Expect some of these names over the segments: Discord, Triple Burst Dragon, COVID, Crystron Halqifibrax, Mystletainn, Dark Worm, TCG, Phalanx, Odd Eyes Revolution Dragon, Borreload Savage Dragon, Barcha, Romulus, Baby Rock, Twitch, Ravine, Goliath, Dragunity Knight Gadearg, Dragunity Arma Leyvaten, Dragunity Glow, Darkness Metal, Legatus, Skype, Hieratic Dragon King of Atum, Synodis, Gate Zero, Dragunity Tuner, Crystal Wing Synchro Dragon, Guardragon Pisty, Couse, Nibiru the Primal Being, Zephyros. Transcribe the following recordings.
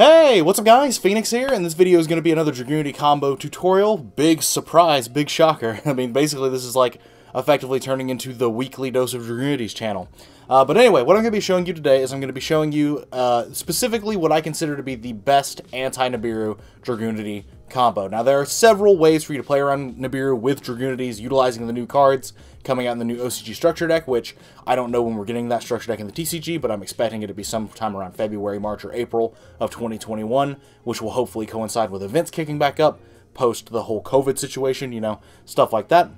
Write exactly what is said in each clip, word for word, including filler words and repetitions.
Hey, what's up guys? Phoenix here, and this video is going to be another Dragunity combo tutorial. Big surprise, big shocker. I mean, basically this is like effectively turning into the weekly dose of Dragunity's channel. Uh, but anyway, what I'm going to be showing you today is I'm going to be showing you uh, specifically what I consider to be the best anti-Nibiru Dragunity combo. Now, there are several ways for you to play around Nibiru with Dragunities, utilizing the new cards coming out in the new O C G structure deck, which I don't know when we're getting that structure deck in the T C G, but I'm expecting it to be sometime around February, March, or April of twenty twenty-one, which will hopefully coincide with events kicking back up post the whole COVID situation, you know, stuff like that.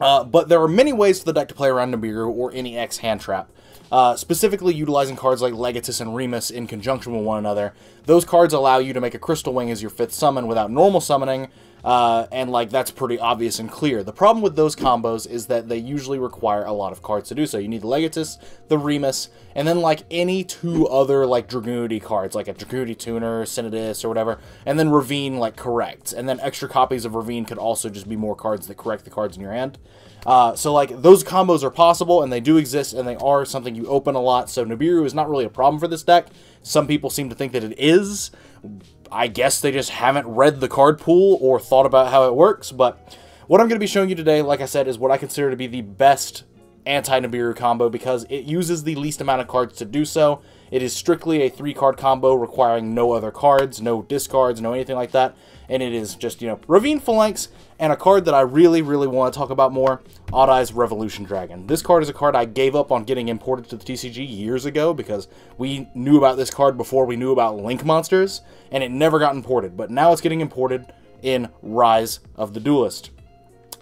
Uh, but there are many ways for the deck to play around Nibiru or any X hand trap, uh, specifically utilizing cards like Legatus and Remus in conjunction with one another. Those cards allow you to make a Crystal Wing as your fifth summon without normal summoning, uh, and like that's pretty obvious and clear. The problem with those combos is that they usually require a lot of cards to do so. You need the Legatus, the Remus, and then like any two other like Dragunity cards, like a Dragunity Tuner, Synodis, or whatever, and then Ravine like corrects, and then extra copies of Ravine could also just be more cards that correct the cards in your hand. Uh, so like those combos are possible and they do exist and they are something you open a lot, so Nibiru is not really a problem for this deck. Some people seem to think that it is. I guess they just haven't read the card pool or thought about how it works, but what I'm going to be showing you today, like I said, is what I consider to be the best anti-Nibiru combo because it uses the least amount of cards to do so. It is strictly a three-card combo requiring no other cards, no discards, no anything like that, and it is just, you know, Ravine, Phalanx, and a card that I really, really want to talk about more, Odd Eyes Revolution Dragon. This card is a card I gave up on getting imported to the T C G years ago because we knew about this card before we knew about Link Monsters, and it never got imported, but now it's getting imported in Rise of the Duelist.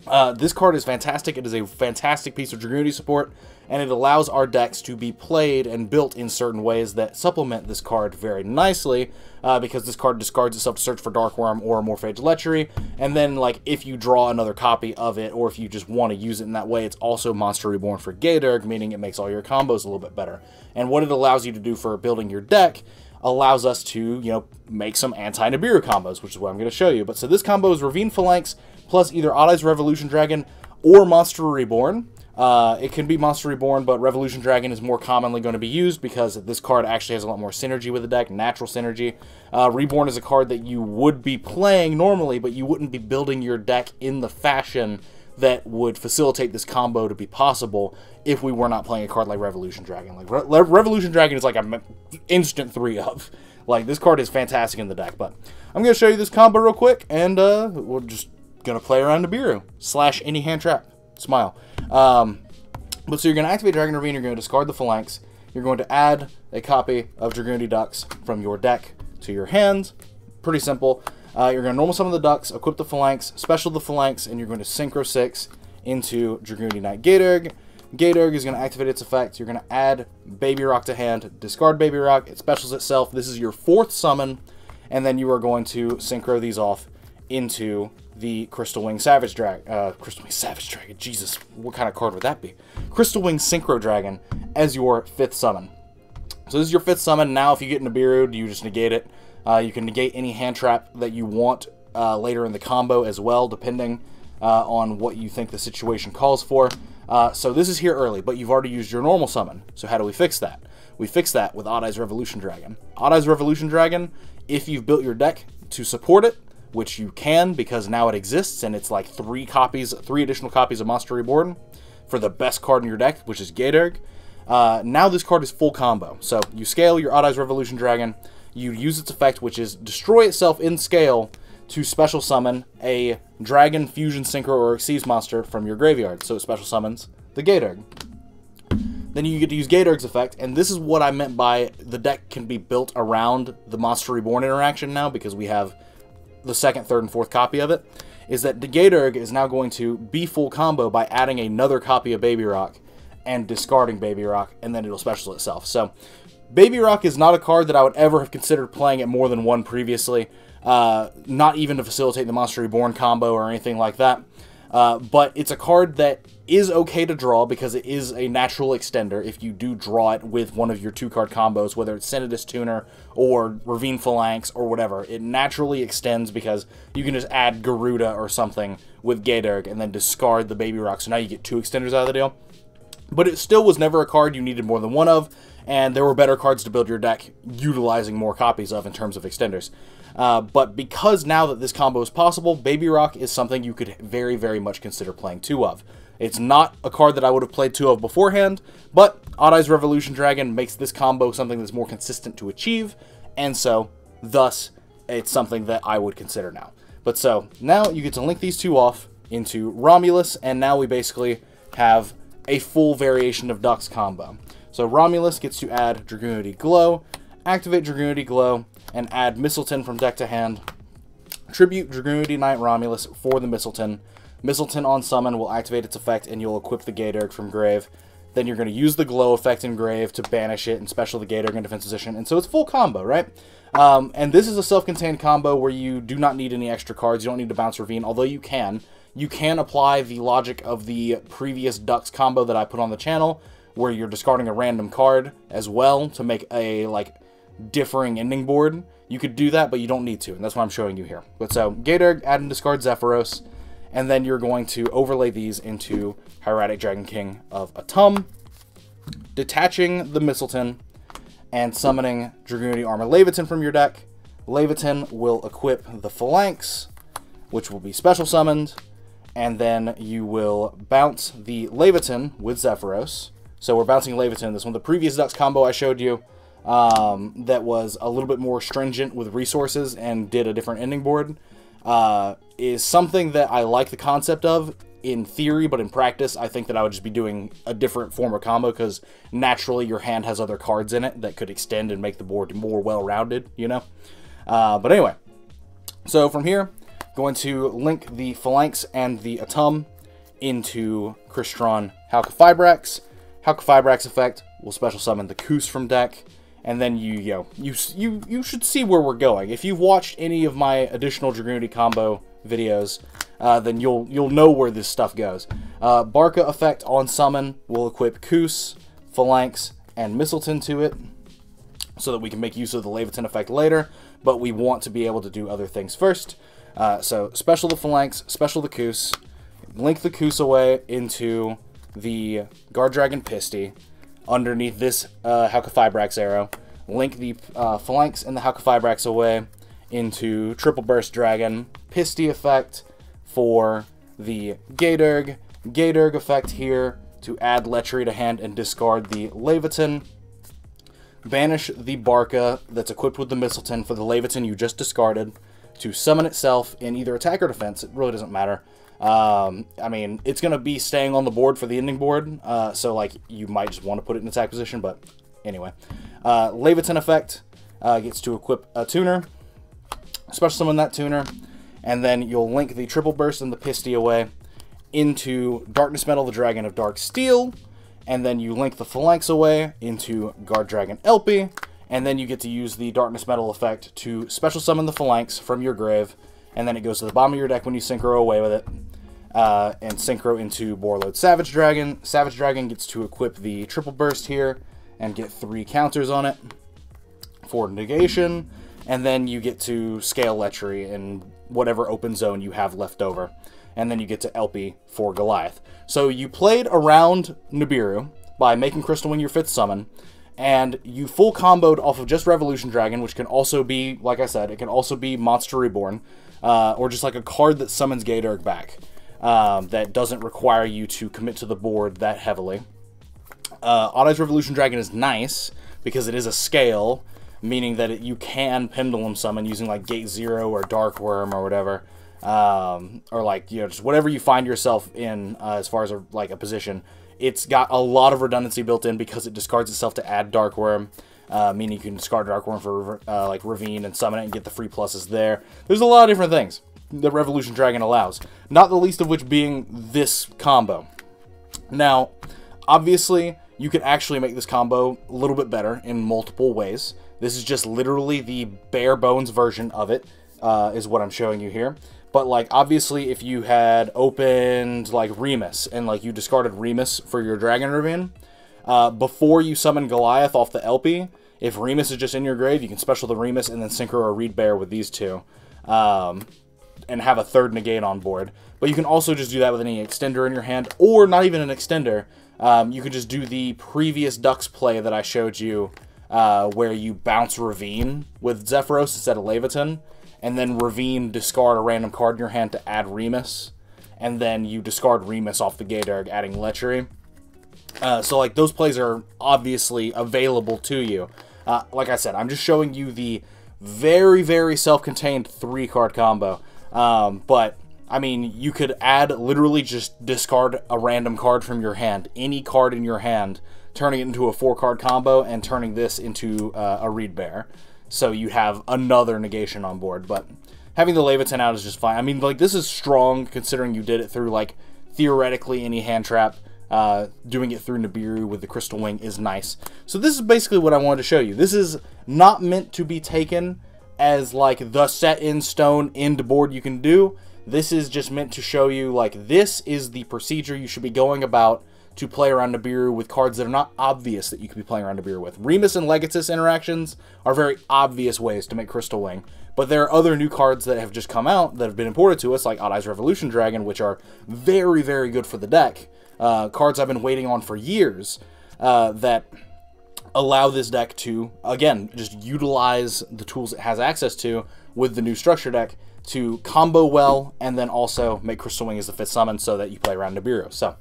Uh, this card is fantastic. It is a fantastic piece of Dragunity support, and it allows our decks to be played and built in certain ways that supplement this card very nicely, uh, because this card discards itself to search for Dark Worm or Morphage Lechery, and then, like, if you draw another copy of it, or if you just want to use it in that way, it's also Monster Reborn for Gadearg, meaning it makes all your combos a little bit better. And what it allows you to do for building your deck allows us to, you know, make some anti-Nibiru combos, which is what I'm going to show you. But so this combo is Ravine, Phalanx, plus either Odd Eyes Revolution Dragon or Monster Reborn. Uh, it can be Monster Reborn, but Revolution Dragon is more commonly going to be used because this card actually has a lot more synergy with the deck, natural synergy. Uh, Reborn is a card that you would be playing normally, but you wouldn't be building your deck in the fashion that would facilitate this combo to be possible if we were not playing a card like Revolution Dragon. Like Re Re Revolution Dragon is like an instant three of. Like, this card is fantastic in the deck, but I'm going to show you this combo real quick, and uh, we'll just... gonna play around Nibiru slash any hand trap. Smile. Um, but so you're gonna activate Dragon Ravine. You're gonna discard the Phalanx. You're going to add a copy of Dragunity Ducks from your deck to your hand. Pretty simple. Uh, you're gonna normal summon the Ducks, equip the Phalanx, special the Phalanx, and you're going to Synchro six into Dragunity Knight Gadearg. Gadearg is gonna activate its effect. You're gonna add Baby Rock to hand. Discard Baby Rock. It specials itself. This is your fourth summon, and then you are going to Synchro these off into the Crystal Wing Savage Dragon, uh, Crystal Wing Savage Dragon, Jesus, what kind of card would that be? Crystal Wing Synchro Dragon as your fifth summon. So this is your fifth summon. Now if you get Nibiru, you just negate it. Uh, you can negate any hand trap that you want uh, later in the combo as well, depending uh, on what you think the situation calls for. Uh, so this is here early, but you've already used your normal summon. So how do we fix that? We fix that with Odd Eyes Revolution Dragon. Odd Eyes Revolution Dragon, if you've built your deck to support it, which you can because now it exists, and it's like three copies, three additional copies of Monster Reborn for the best card in your deck, which is Gadearg. Uh, now this card is full combo. So you scale your Odd Eyes Revolution Dragon, you use its effect, which is destroy itself in scale to special summon a Dragon, Fusion, Synchro, or Xyz monster from your graveyard. So it special summons the Gadearg. Then you get to use Gadearg's effect, and this is what I meant by the deck can be built around the Monster Reborn interaction now because we have the second, third, and fourth copy of it, is that the Gadearg is now going to be full combo by adding another copy of Baby Rock and discarding Baby Rock, and then it'll special itself. So Baby Rock is not a card that I would ever have considered playing at more than one previously, uh, not even to facilitate the Monster Reborn combo or anything like that, uh, but it's a card that is okay to draw because it is a natural extender if you do draw it with one of your two-card combos, whether it's Synodis Tuner or Ravine Phalanx or whatever. It naturally extends because you can just add Garuda or something with Gadearg and then discard the Baby Rock, so now you get two extenders out of the deal. But it still was never a card you needed more than one of, and there were better cards to build your deck utilizing more copies of in terms of extenders. Uh, but because now that this combo is possible, Baby Rock is something you could very, very much consider playing two of. It's not a card that I would have played two of beforehand, but Odd Eyes Revolution Dragon makes this combo something that's more consistent to achieve, and so, thus, it's something that I would consider now. But so, now you get to link these two off into Romulus, and now we basically have a full variation of Duck's combo. So Romulus gets to add Dragunity Glow, activate Dragunity Glow, and add Mystletainn from deck to hand. Tribute Dragunity Knight Romulus for the Mystletainn. Mystletainn on summon will activate its effect, and you'll equip the Gadearg from grave. Then you're going to use the Glow effect in grave to banish it and special the Gadearg in defense position. And so it's full combo, right? Um, and this is a self-contained combo where you do not need any extra cards. You don't need to bounce Ravine, although you can. You can apply the logic of the previous Ducks combo that I put on the channel, where you're discarding a random card as well to make a, like, differing ending board. You could do that, but you don't need to, and that's what I'm showing you here. But so, Gadearg, add and discard Zephyros, and then you're going to overlay these into Hieratic Dragon King of Atum, detaching the Mystletainn, and summoning Dragunity Arma Leyvaten from your deck. Leyvaten will equip the Phalanx, which will be special summoned, and then you will bounce the Leyvaten with Zephyros. So we're bouncing Leyvaten in this one. The previous Ducks combo I showed you um, that was a little bit more stringent with resources and did a different ending board uh, is something that I like the concept of in theory, but in practice, I think that I would just be doing a different form of combo because naturally your hand has other cards in it that could extend and make the board more well-rounded, you know? Uh, but anyway, so from here, going to link the Phalanx and the Atum into Crystron Halqifibrax. Halqifibrax effect will special summon the Couse from deck, and then you yo you you you should see where we're going. If you've watched any of my additional Dragunity combo videos, uh, then you'll you'll know where this stuff goes. Uh, Barcha effect on summon will equip Couse, Phalanx, and Mystletainn to it, so that we can make use of the Leyvaten effect later. But we want to be able to do other things first. Uh, so special the Phalanx, special the Couse, link the Couse away into the Guardragon Pisty underneath this uh, Halqifibrax arrow, link the uh, Phalanx and the Halqifibrax away into Triple Burst Dragon, Pisty effect for the Gadearg, Gadearg effect here to add Lechery to hand and discard the Leyvaten, banish the Barcha that's equipped with the Mystletainn for the Leyvaten you just discarded to summon itself in either attack or defense, it really doesn't matter. Um, I mean, it's going to be staying on the board for the ending board, uh, so, like, you might just want to put it in attack position, but anyway. Uh, Leyvaten effect uh, gets to equip a Tuner, special summon that Tuner, and then you'll link the Triple Burst and the Pisty away into Darkness Metal, the Dragon of Dark Steel, and then you link the Phalanx away into Guardragon Elpy, and then you get to use the Darkness Metal effect to special summon the Phalanx from your grave, and then it goes to the bottom of your deck when you synchro away with it. Uh, and synchro into Borreload Savage Dragon. Savage Dragon gets to equip the Triple Burst here and get three counters on it for negation, and then you get to scale Lechery in whatever open zone you have left over, and then you get to Elpy for Goliath. So you played around Nibiru by making Crystal Wing your fifth summon, and you full comboed off of just Revolution Dragon, which can also be, like I said, it can also be Monster Reborn, uh, or just like a card that summons Gadearg back. Um, that doesn't require you to commit to the board that heavily. Uh, Odd Eyes Revolution Dragon is nice because it is a scale, meaning that it, you can pendulum summon using like Gate Zero or Dark Worm or whatever, um, or like, you know, just whatever you find yourself in uh, as far as a, like a position. It's got a lot of redundancy built in because it discards itself to add Dark Worm. Uh, meaning you can discard Dark Worm for uh, like Ravine and summon it and get the free pluses there. There's a lot of different things that Revolution Dragon allows, not the least of which being this combo. Now, obviously, you could actually make this combo a little bit better in multiple ways. This is just literally the bare bones version of it, uh, is what I'm showing you here. But, like, obviously, if you had opened, like, Remus, and, like, you discarded Remus for your Dragon Ravine, uh, before you summon Goliath off the Elpy, if Remus is just in your grave, you can special the Remus and then synchro or Reed Bear with these two, um, and have a third negate on board. But you can also just do that with any extender in your hand, or not even an extender, um, you can just do the previous Ducks play that I showed you, uh, where you bounce Ravine with Zephyros instead of Leyvaten, and then Ravine discard a random card in your hand to add Remus, and then you discard Remus off the Gadearg, adding Lechery. Uh, so, like, those plays are obviously available to you. Uh, like I said, I'm just showing you the very, very self-contained three-card combo. Um, but, I mean, you could add, literally just discard a random card from your hand, any card in your hand, turning it into a four-card combo, and turning this into uh, a Reed Bear. So you have another negation on board, but having the Leyvaten out is just fine. I mean, like, this is strong, considering you did it through, like, theoretically any hand trap. Uh, doing it through Nibiru with the Crystal Wing is nice. So this is basically what I wanted to show you. This is not meant to be taken as, like, the set-in-stone end board you can do. This is just meant to show you, like, this is the procedure you should be going about to play around Nibiru with cards that are not obvious that you could be playing around Nibiru with. Remus and Legatus interactions are very obvious ways to make Crystal Wing, but there are other new cards that have just come out that have been imported to us, like Odd Eyes Revolution Dragon, which are very, very good for the deck. Uh, cards I've been waiting on for years uh, that allow this deck to, again, just utilize the tools it has access to with the new structure deck to combo well, and then also make Crystal Wing as the fifth summon so that you play around Nibiru. So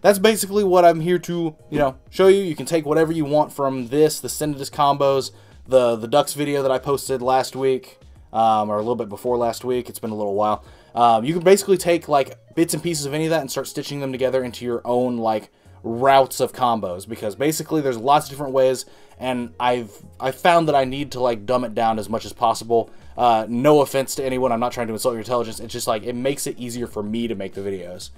that's basically what I'm here to, you know, show you. You can take whatever you want from this, the Synodis combos, the, the Ducks video that I posted last week, um, or a little bit before last week. It's been a little while. Um, you can basically take, like, bits and pieces of any of that and start stitching them together into your own, like, routes of combos, because basically there's lots of different ways, and I've I found that I need to, like, dumb it down as much as possible. Uh, no offense to anyone, I'm not trying to insult your intelligence, it's just, like, it makes it easier for me to make the videos.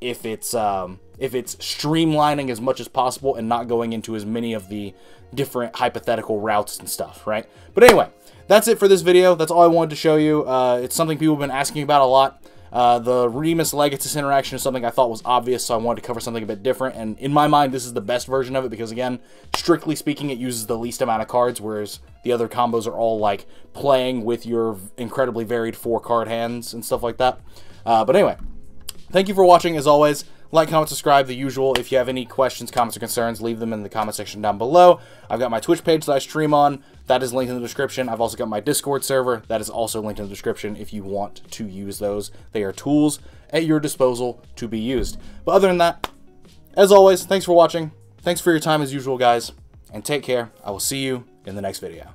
If it's, um, if it's streamlining as much as possible and not going into as many of the different hypothetical routes and stuff, right? But anyway, that's it for this video. That's all I wanted to show you. Uh, it's something people have been asking about a lot. Uh, the Remus Legatus interaction is something I thought was obvious, so I wanted to cover something a bit different. And in my mind, this is the best version of it because, again, strictly speaking, it uses the least amount of cards, whereas the other combos are all, like, playing with your incredibly varied four-card hands and stuff like that. Uh, but anyway, thank you for watching, as always. Like, comment, subscribe, the usual. If you have any questions, comments, or concerns, leave them in the comment section down below. I've got my Twitch page that I stream on. That is linked in the description. I've also got my Discord server. That is also linked in the description if you want to use those. They are tools at your disposal to be used. But other than that, as always, thanks for watching. Thanks for your time as usual, guys. And take care. I will see you in the next video.